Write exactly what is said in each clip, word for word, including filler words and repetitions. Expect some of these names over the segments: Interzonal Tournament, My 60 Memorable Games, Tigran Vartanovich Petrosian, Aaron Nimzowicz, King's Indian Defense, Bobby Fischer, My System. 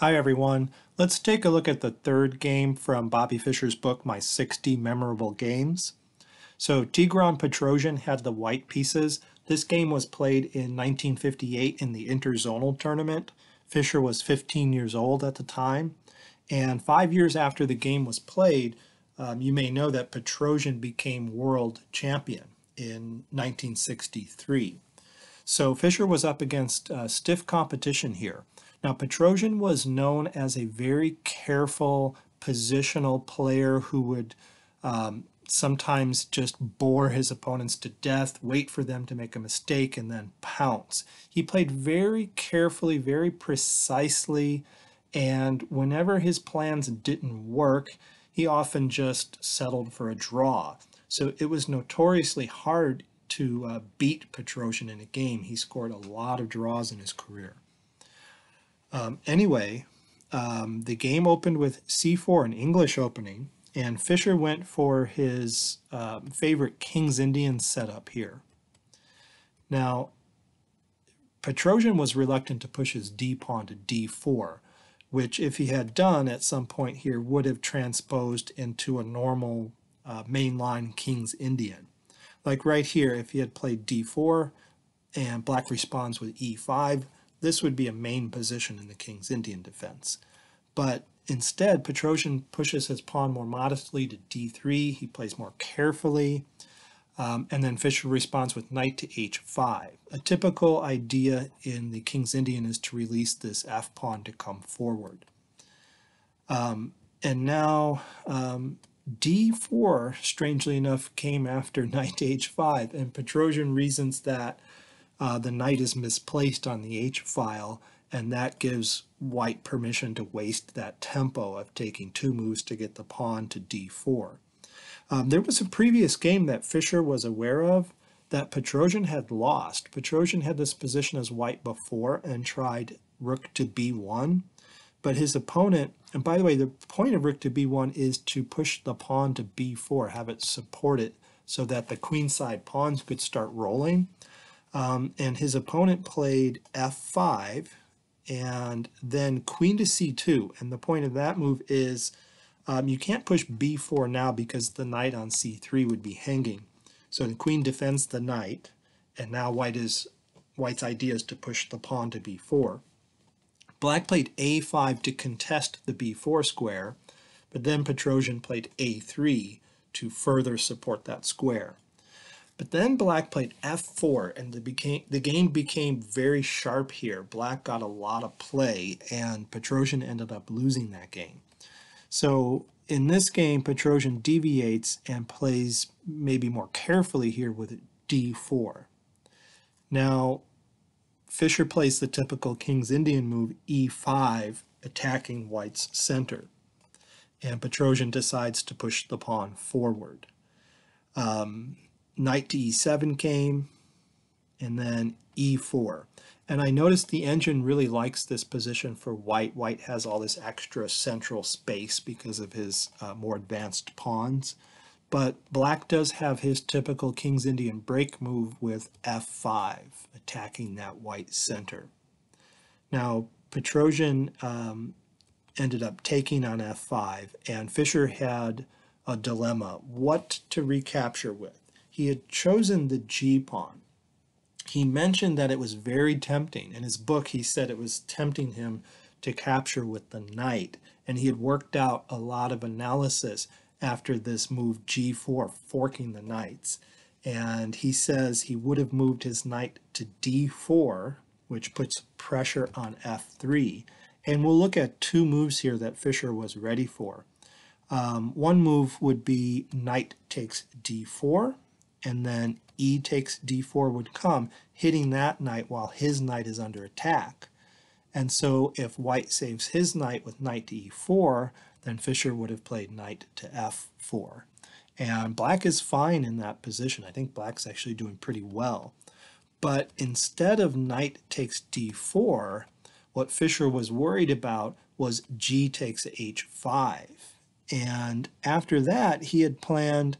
Hi everyone, let's take a look at the third game from Bobby Fischer's book, My sixty Memorable Games. So Tigran Petrosian had the white pieces. This game was played in nineteen fifty-eight in the Interzonal Tournament. Fischer was fifteen years old at the time, and five years after the game was played, um, you may know that Petrosian became world champion in nineteen sixty-three. So Fischer was up against uh, stiff competition here. Now, Petrosian was known as a very careful positional player who would um, sometimes just bore his opponents to death, wait for them to make a mistake, and then pounce. He played very carefully, very precisely, and whenever his plans didn't work, he often just settled for a draw. So it was notoriously hard to uh, beat Petrosian in a game. He scored a lot of draws in his career. Um, anyway, um, the game opened with c four, an English opening, and Fischer went for his uh, favorite King's Indian setup here. Now, Petrosian was reluctant to push his d pawn to d four, which if he had done at some point here would have transposed into a normal uh, mainline King's Indian. Like right here, if he had played d four and black responds with e five, this would be a main position in the King's Indian defense. But instead, Petrosian pushes his pawn more modestly to d three. He plays more carefully. Um, and then Fischer responds with knight to h five. A typical idea in the King's Indian is to release this f pawn to come forward. Um, and now um, d four, strangely enough, came after knight to h five. And Petrosian reasons that Uh, the knight is misplaced on the h-file, and that gives white permission to waste that tempo of taking two moves to get the pawn to d four. Um, there was a previous game that Fischer was aware of that Petrosian had lost. Petrosian had this position as white before and tried rook to b one, but his opponent, and by the way, the point of rook to b one is to push the pawn to b four, have it support it so that the queenside pawns could start rolling. Um, and his opponent played f five and then queen to c two, and the point of that move is um, you can't push b four now because the knight on c three would be hanging. So the queen defends the knight, and now white is, white's idea is to push the pawn to b four. Black played a five to contest the b four square, but then Petrosian played a three to further support that square. But then black played f four, and the, became, the game became very sharp here. Black got a lot of play, and Petrosian ended up losing that game. So in this game, Petrosian deviates and plays maybe more carefully here with d four. Now, Fischer plays the typical King's Indian move, e five, attacking white's center. And Petrosian decides to push the pawn forward. Um, Knight to e seven came, and then e four. And I noticed the engine really likes this position for white. White has all this extra central space because of his uh, more advanced pawns. But black does have his typical King's Indian break move with f five, attacking that white center. Now, Petrosian um, ended up taking on f five, and Fischer had a dilemma. What to recapture with? He had chosen the g-pawn. He mentioned that it was very tempting. In his book, he said it was tempting him to capture with the knight, and he had worked out a lot of analysis after this move g four, forking the knights. And he says he would have moved his knight to d four, which puts pressure on f three. And we'll look at two moves here that Fischer was ready for. Um, one move would be knight takes d four, and then e takes d four would come, hitting that knight while his knight is under attack. And so if white saves his knight with knight to e four, then Fischer would have played knight to f four. And black is fine in that position. I think black's actually doing pretty well. But instead of knight takes d four, what Fischer was worried about was g takes h five. And after that, he had planned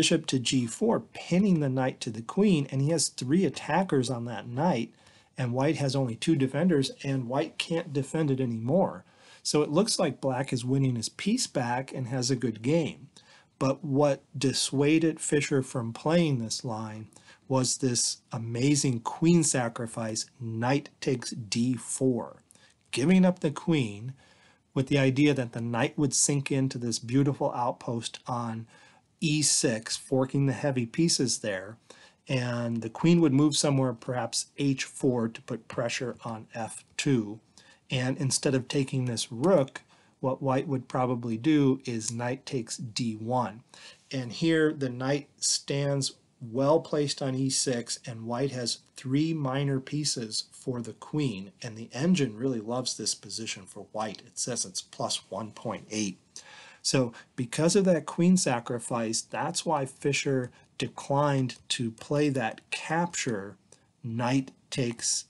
bishop to g four, pinning the knight to the queen, and he has three attackers on that knight, and white has only two defenders, and white can't defend it anymore. So it looks like black is winning his piece back and has a good game. But what dissuaded Fischer from playing this line was this amazing queen sacrifice, knight takes d four, giving up the queen with the idea that the knight would sink into this beautiful outpost on e six, forking the heavy pieces there, and the queen would move somewhere, perhaps h four, to put pressure on f two. And instead of taking this rook, what white would probably do is knight takes d one. And here the knight stands well placed on e six, and white has three minor pieces for the queen, and the engine really loves this position for white. It says it's plus one point eight. So because of that queen sacrifice, that's why Fischer declined to play that capture, knight takes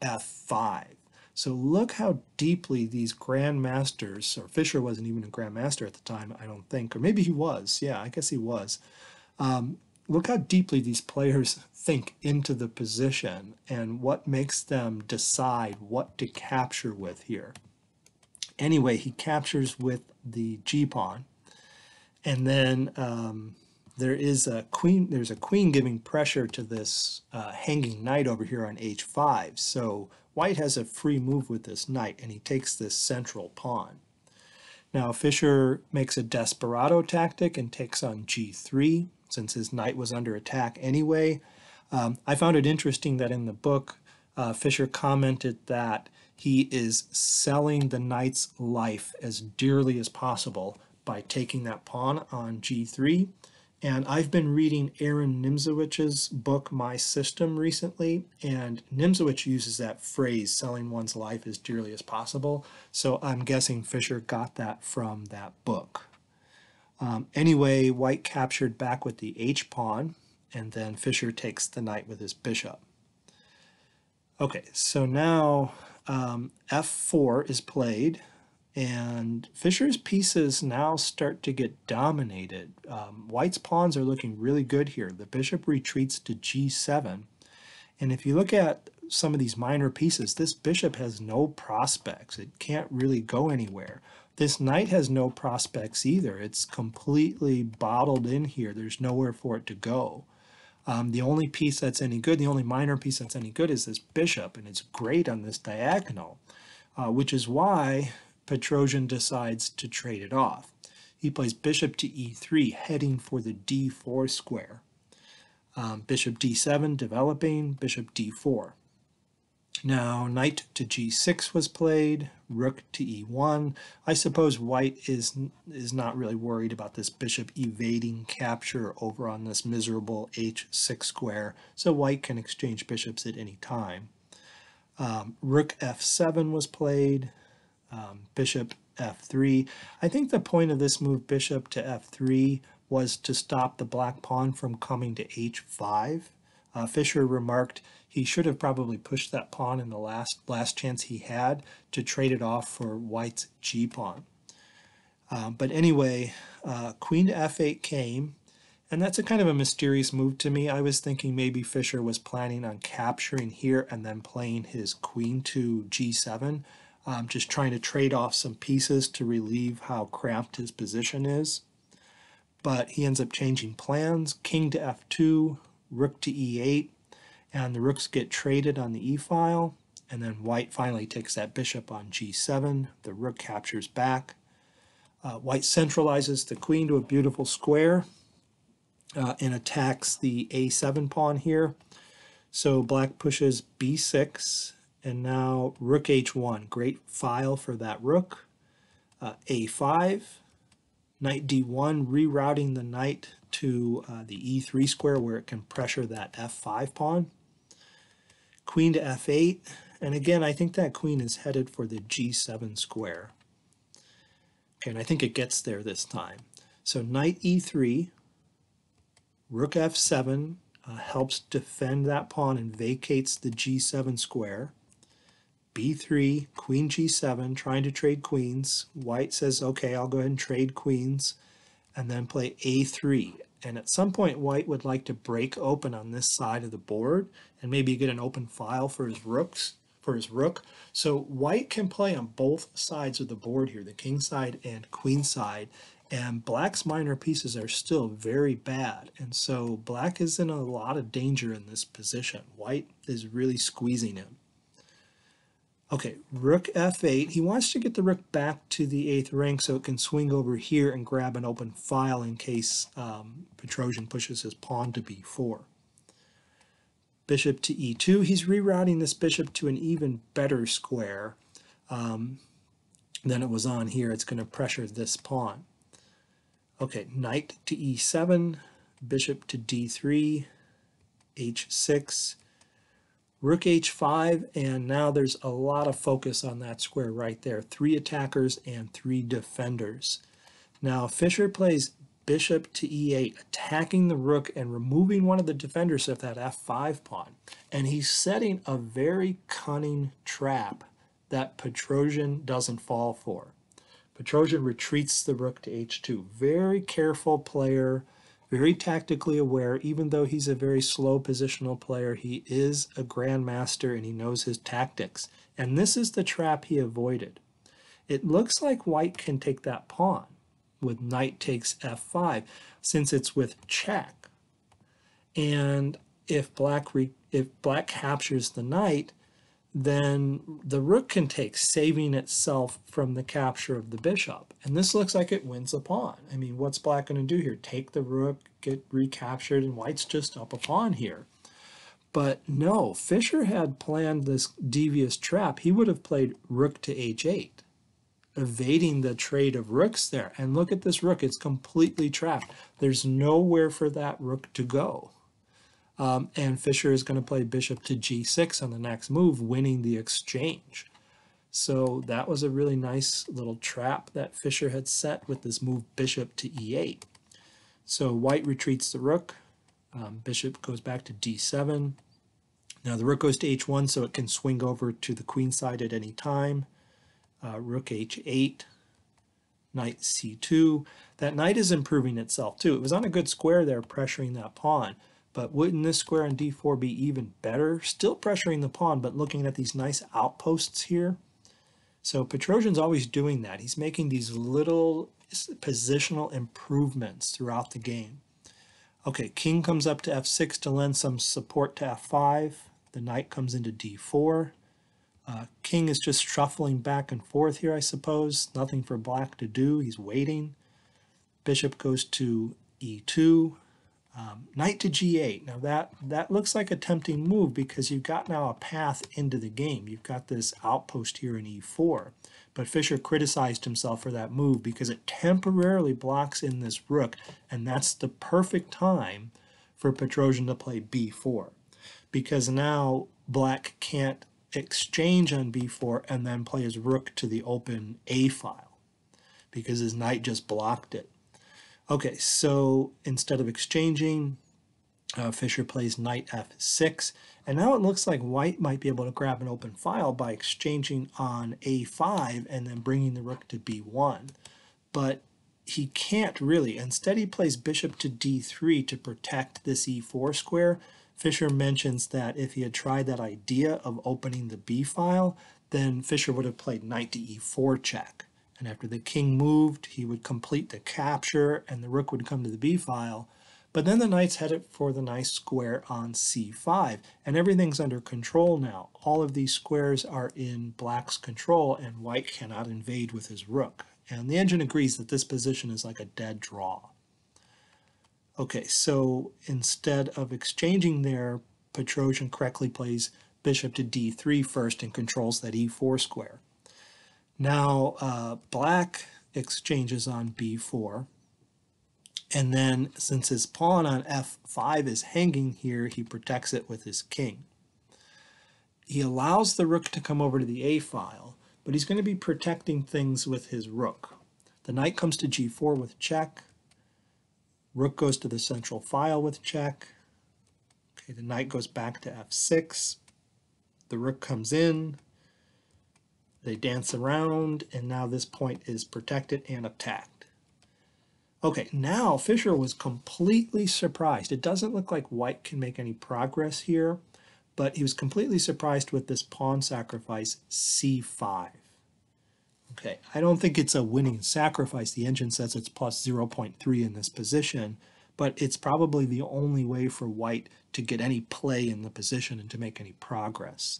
f five. So look how deeply these grandmasters, or Fischer wasn't even a grandmaster at the time, I don't think, or maybe he was, yeah, I guess he was. Um, Look how deeply these players think into the position and what makes them decide what to capture with here. Anyway, he captures with the g-pawn, and then um, there is a queen. There's a queen giving pressure to this uh, hanging knight over here on h five. So white has a free move with this knight, and he takes this central pawn. Now Fischer makes a desperado tactic and takes on g three. Since his knight was under attack anyway. Um, I found it interesting that in the book, uh, Fischer commented that he is selling the knight's life as dearly as possible by taking that pawn on g three. And I've been reading Aaron Nimzowicz's book, My System, recently, and Nimzowicz uses that phrase, selling one's life as dearly as possible. So I'm guessing Fischer got that from that book. Um, anyway, white captured back with the h-pawn, and then Fischer takes the knight with his bishop. Okay, so now um, f four is played, and Fischer's pieces now start to get dominated. Um, white's pawns are looking really good here. The bishop retreats to g seven, and if you look at some of these minor pieces, this bishop has no prospects. It can't really go anywhere. This knight has no prospects either. It's completely bottled in here. There's nowhere for it to go. Um, the only piece that's any good, the only minor piece that's any good is this bishop, and it's great on this diagonal, uh, which is why Petrosian decides to trade it off. He plays bishop to e three, heading for the d four square. Um, bishop d seven developing, bishop d four. Now, knight to g six was played, rook to e one. I suppose white is, is not really worried about this bishop evading capture over on this miserable h six square, so white can exchange bishops at any time. Um, rook f seven was played, um, bishop f three. I think the point of this move, bishop to f three, was to stop the black pawn from coming to h five. Uh, Fischer remarked he should have probably pushed that pawn in the last last chance he had to trade it off for white's g-pawn. Uh, but anyway, uh, queen to f eight came, and that's a kind of a mysterious move to me. I was thinking maybe Fischer was planning on capturing here and then playing his queen to g seven, um, just trying to trade off some pieces to relieve how cramped his position is. But he ends up changing plans, king to f two, rook to e eight, and the rooks get traded on the e-file, and then white finally takes that bishop on g seven. The rook captures back. Uh, white centralizes the queen to a beautiful square uh, and attacks the a seven pawn here. So black pushes b six, and now rook h one, great file for that rook. Uh, a five, knight d one, rerouting the knight to uh, the e three square where it can pressure that f five pawn. Queen to f eight, and again I think that queen is headed for the g seven square. Okay, and I think it gets there this time. So knight e three, rook f seven uh, helps defend that pawn and vacates the g seven square. b three, queen g seven, trying to trade queens. White says, okay, I'll go ahead and trade queens, and then play a three. And at some point, white would like to break open on this side of the board and maybe get an open file for his rooks, for his rook. So white can play on both sides of the board here, the king side and queen side. And black's minor pieces are still very bad. And so black is in a lot of danger in this position. White is really squeezing him. Okay, rook f eight. He wants to get the rook back to the eighth rank so it can swing over here and grab an open file in case um, Petrosian pushes his pawn to b four. Bishop to e two. He's rerouting this bishop to an even better square um, than it was on here. It's going to pressure this pawn. Okay, knight to e seven, bishop to d three, h six. Rook h five, and now there's a lot of focus on that square right there. Three attackers and three defenders. Now Fischer plays bishop to e eight, attacking the rook and removing one of the defenders of that f five pawn. And he's setting a very cunning trap that Petrosian doesn't fall for. Petrosian retreats the rook to h two. Very careful player. Very tactically aware. Even though he's a very slow positional player, he is a grandmaster and he knows his tactics. And this is the trap he avoided. It looks like white can take that pawn with knight takes f five, since it's with check. And if black re if black captures the knight, then the rook can take, saving itself from the capture of the bishop. And this looks like it wins a pawn. I mean, what's black going to do here? Take the rook, get recaptured, and white's just up a pawn here. But no, Fischer had planned this devious trap. He would have played rook to h eight, evading the trade of rooks there. And look at this rook. It's completely trapped. There's nowhere for that rook to go. Um, and Fischer is going to play bishop to g six on the next move, winning the exchange. So that was a really nice little trap that Fischer had set with this move bishop to e eight. So white retreats the rook, um, bishop goes back to d seven. Now the rook goes to h one so it can swing over to the queen side at any time. Uh, rook h eight, knight c two. That knight is improving itself too. It was on a good square there, pressuring that pawn. But wouldn't this square on d four be even better? Still pressuring the pawn, but looking at these nice outposts here. So Petrosian's always doing that. He's making these little positional improvements throughout the game. Okay, king comes up to f six to lend some support to f five. The knight comes into d four. Uh, king is just shuffling back and forth here, I suppose. Nothing for black to do. He's waiting. Bishop goes to e two. Um, knight to g eight. Now that, that looks like a tempting move because you've got now a path into the game. You've got this outpost here in e four. But Fischer criticized himself for that move because it temporarily blocks in this rook, and that's the perfect time for Petrosian to play b four. Because now black can't exchange on b four and then play his rook to the open a file because his knight just blocked it. Okay, so instead of exchanging, uh, Fischer plays knight f six, and now it looks like white might be able to grab an open file by exchanging on a five and then bringing the rook to b one. But he can't really. Instead, he plays bishop to d three to protect this e four square. Fischer mentions that if he had tried that idea of opening the b file, then Fischer would have played knight to e four check. And after the king moved, he would complete the capture, and the rook would come to the b-file. But then the knight's headed for the nice square on c five, and everything's under control now. All of these squares are in black's control, and white cannot invade with his rook. And the engine agrees that this position is like a dead draw. Okay, so instead of exchanging there, Petrosian correctly plays bishop to d three first and controls that e four square. Now, uh, black exchanges on b four, and then since his pawn on f five is hanging here, he protects it with his king. He allows the rook to come over to the a file, but he's going to be protecting things with his rook. The knight comes to g four with check. Rook goes to the central file with check. Okay, the knight goes back to f six. The rook comes in. They dance around, and now this point is protected and attacked. Okay, now Fischer was completely surprised. It doesn't look like White can make any progress here, but he was completely surprised with this pawn sacrifice c five. Okay, I don't think it's a winning sacrifice. The engine says it's plus zero point three in this position, but it's probably the only way for White to get any play in the position and to make any progress.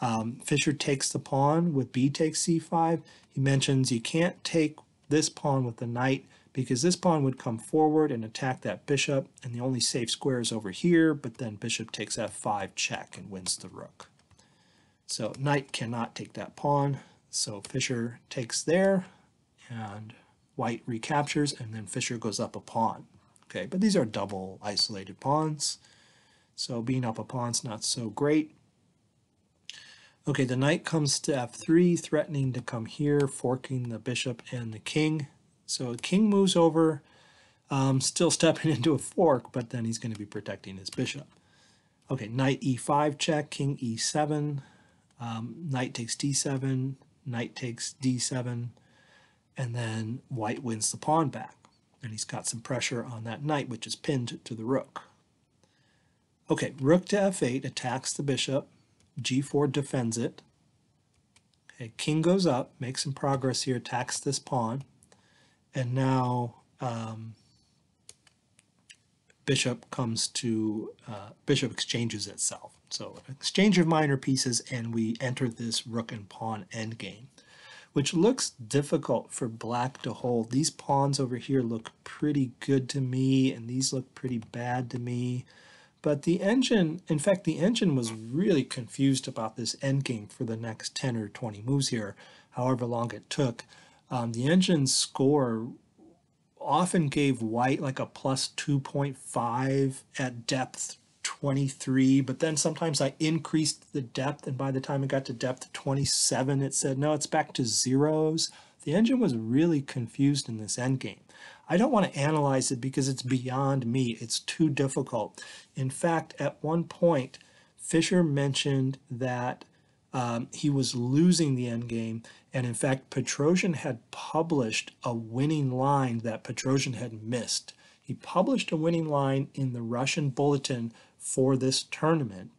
Um, Fischer takes the pawn with b takes c five. He mentions you can't take this pawn with the knight because this pawn would come forward and attack that bishop, and the only safe square is over here, but then bishop takes f five check and wins the rook. So knight cannot take that pawn, so Fischer takes there, and White recaptures, and then Fischer goes up a pawn. Okay, but these are double isolated pawns, so being up a pawn's not so great. Okay, the knight comes to f three, threatening to come here, forking the bishop and the king. So king moves over, um, still stepping into a fork, but then he's going to be protecting his bishop. Okay, knight e five check, king e seven, um, knight takes d seven, knight takes d seven, and then White wins the pawn back. And he's got some pressure on that knight, which is pinned to the rook. Okay, rook to f eight attacks the bishop, g four defends it. Okay, king goes up, makes some progress here, attacks this pawn. And now um, bishop comes to, uh, bishop exchanges itself. So exchange of minor pieces, and we enter this rook and pawn endgame, which looks difficult for Black to hold. These pawns over here look pretty good to me, and these look pretty bad to me. But the engine, in fact, the engine was really confused about this endgame for the next ten or twenty moves here, however long it took. Um, the engine's score often gave White like a plus two point five at depth twenty-three, but then sometimes I increased the depth, and by the time it got to depth twenty-seven, it said, no, it's back to zeros. The engine was really confused in this endgame. I don't want to analyze it because it's beyond me. It's too difficult. In fact, at one point, Fischer mentioned that Um, he was losing the endgame, and in fact, Petrosian had published a winning line that Petrosian had missed. He published a winning line in the Russian bulletin for this tournament,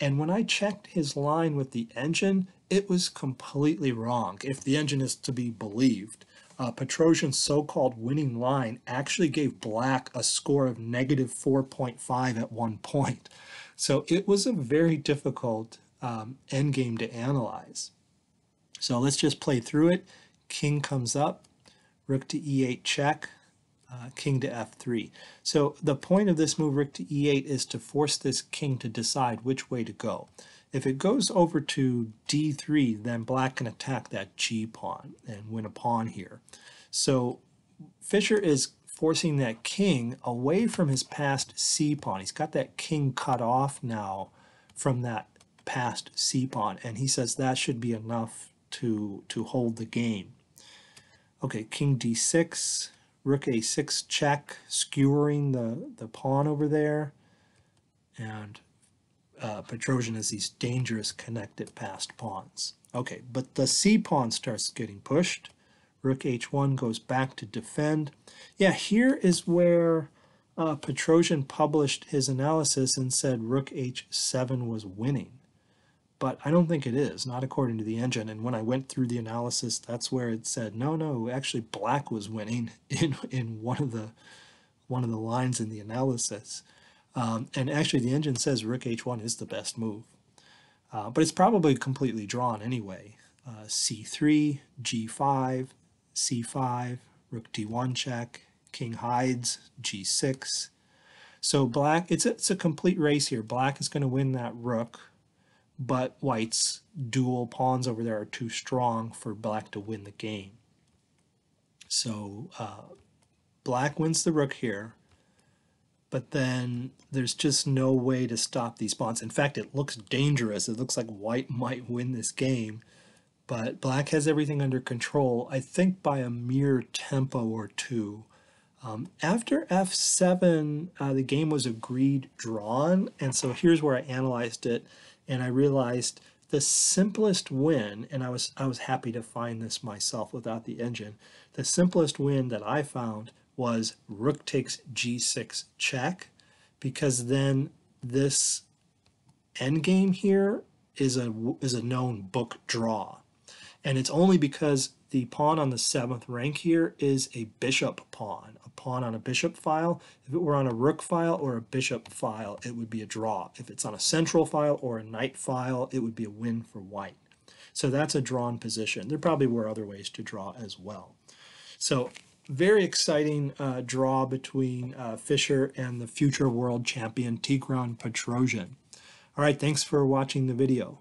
and when I checked his line with the engine, it was completely wrong, if the engine is to be believed. Uh, Petrosian's so-called winning line actually gave Black a score of negative four point five at one point. So it was a very difficult Um, endgame to analyze. So let's just play through it. King comes up, rook to e eight check, uh, king to f three. So the point of this move, rook to e eight, is to force this king to decide which way to go. If it goes over to d three, then Black can attack that g pawn and win a pawn here. So Fischer is forcing that king away from his past c pawn. He's got that king cut off now from that past c pawn, and he says that should be enough to to hold the game. Okay, king d six, rook a six check, skewering the the pawn over there, and uh, Petrosian has these dangerous connected past pawns. Okay, but the c pawn starts getting pushed. Rook h one goes back to defend. Yeah, here is where uh, Petrosian published his analysis and said rook h seven was winning. But I don't think it is, not according to the engine. And when I went through the analysis, that's where it said, no, no, actually Black was winning in, in one of the one of the lines in the analysis. Um, and actually the engine says rook h one is the best move. Uh, but it's probably completely drawn anyway. Uh, c three, g five, c five, rook d one check, king hides, g six. So Black, it's a, it's a complete race here. Black is going to win that rook, but White's dual pawns over there are too strong for Black to win the game. So uh, Black wins the rook here, but then there's just no way to stop these pawns. In fact, it looks dangerous. It looks like White might win this game, but Black has everything under control, I think by a mere tempo or two. Um, after f seven, uh, the game was agreed drawn, and so here's where I analyzed it. And I realized the simplest win, and I was I was happy to find this myself without the engine, the simplest win that I found was rook takes g six check, because then this endgame here is a, is a known book draw. And it's only because the pawn on the seventh rank here is a bishop pawn, a pawn on a bishop file. If it were on a rook file or a bishop file, it would be a draw. If it's on a central file or a knight file, it would be a win for white. So that's a drawn position. There probably were other ways to draw as well. So very exciting uh, draw between uh, Fischer and the future world champion Tigran Petrosian. All right, thanks for watching the video.